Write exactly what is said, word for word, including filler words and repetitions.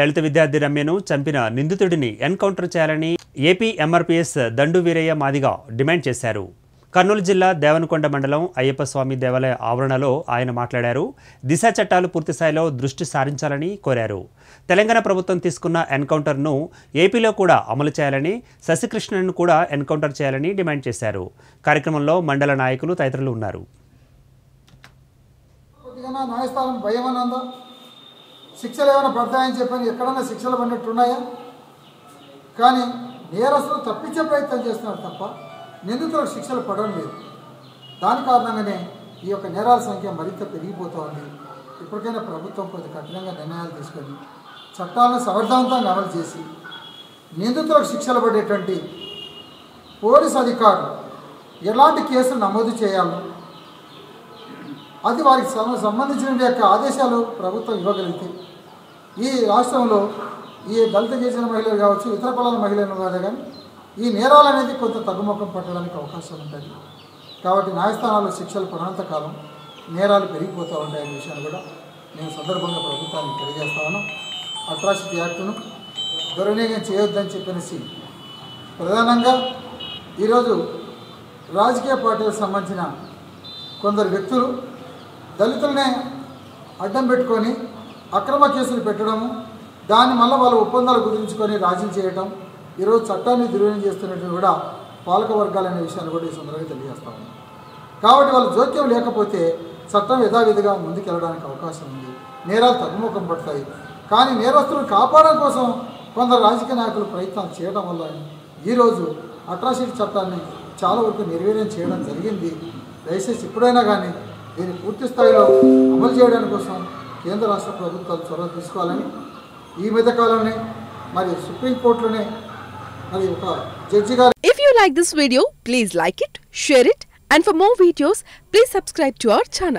దళిత విద్యార్థి రమ్యను చంపిన నిందితుడిని ఎన్కౌంటర్ చేయాలని AP MRPS Dandu Veeraiah Madiga demand చేశారు. కర్నూలు జిల్లా దేవనకొండ మండలం అయ్యప్పస్వామి దేవాలయ ఆవరణలో ఆయన మాట్లాడారు. దిశ చట్టాలు పూర్తిస్థాయిలో దృష్టి సారించాలని కోరారు. తెలంగాణ ప్రభుత్వం తీసుకున్న ఎన్కౌంటర్ను ఏపీలో కూడా అమలు చేయాలని, శశికృష్ణను కూడా ఎన్కౌంటర్ చేయాలని డిమాండ్ చేశారు. కార్యక్రమంలో మండల నాయకులు తదితరులు ఉన్నారు. శిక్షలు ఏమైనా పడతాయని చెప్పని ఎక్కడన్నా శిక్షలు పడినట్టున్నాయా? కానీ నేరస్తులు తప్పించే ప్రయత్నం చేస్తున్నారు తప్ప నిందితులకు శిక్షలు పడడం లేదు. దాని కారణంగానే ఈ యొక్క నేరాల సంఖ్య మరింత పెరిగిపోతూ ఉంది. ఇప్పటికైనా ప్రభుత్వం కొంత కఠినంగా నిర్ణయాలు తీసుకొని చట్టాలను సమర్థవంతంగా అమలు చేసి నిందితులకు శిక్షలు పడేటువంటి పోలీసు అధికారులు ఎలాంటి కేసులు నమోదు చేయాలో అది వారికి సంబంధించిన యొక్క ఆదేశాలు ప్రభుత్వం ఇవ్వగలిగితే ఈ రాష్ట్రంలో ఈ దళిత గిరిజన మహిళలు కావచ్చు, ఇతర కులాల మహిళలు కాదు, కానీ ఈ నేరాలు అనేది కొంత తగ్గుముఖం పట్టడానికి అవకాశం ఉంటుంది. కాబట్టి న్యాయస్థానాల్లో శిక్షలు పడినంత కాలం నేరాలు పెరిగిపోతూ ఉంటాయనే విషయాన్ని కూడా నేను సందర్భంగా ప్రభుత్వానికి తెలియజేస్తాను. అట్రాసిటీ యాక్టును దుర్వినియోగం చేయొద్దని చెప్పేసి ప్రధానంగా ఈరోజు రాజకీయ పార్టీలకు సంబంధించిన కొందరు వ్యక్తులు దళితులనే అడ్డం పెట్టుకొని అక్రమ కేసులు పెట్టడము, దానివల్ల వాళ్ళ ఒప్పందాలు కుదిరించుకొని రాజీ చేయటం, ఈరోజు చట్టాన్ని దుర్వినియోగం చేస్తున్నట్టు కూడా పాలక వర్గాలు అనే విషయాన్ని కూడా ఈ సందర్భంగా తెలియజేస్తా ఉన్నాం. కాబట్టి వాళ్ళ జోక్యం లేకపోతే చట్టం యథావిధిగా ముందుకెళ్ళడానికి అవకాశం ఉంది, నేరాలు తగ్గుముఖం పడతాయి. కానీ నేరస్తులను కాపాడడం కోసం కొందరు రాజకీయ నాయకులు ప్రయత్నాలు చేయడం వల్ల ఈరోజు అట్రాసిటీ చట్టాన్ని చాలా వరకు నిర్వీర్యం చేయడం జరిగింది. దయచేసి ఇప్పుడైనా కానీ దీన్ని పూర్తి స్థాయిలో అమలు చేయడానికి కోసం కేంద్ర రాష్ట్ర ప్రభుత్వాలు చొరవ తీసుకోవాలని ఈ మధ్య కాలంలో మరి సుప్రీంకోర్టులోనే మరి ఒక జడ్జి గారు. If you like this video please like it, share it, and for more videos please subscribe to our channel.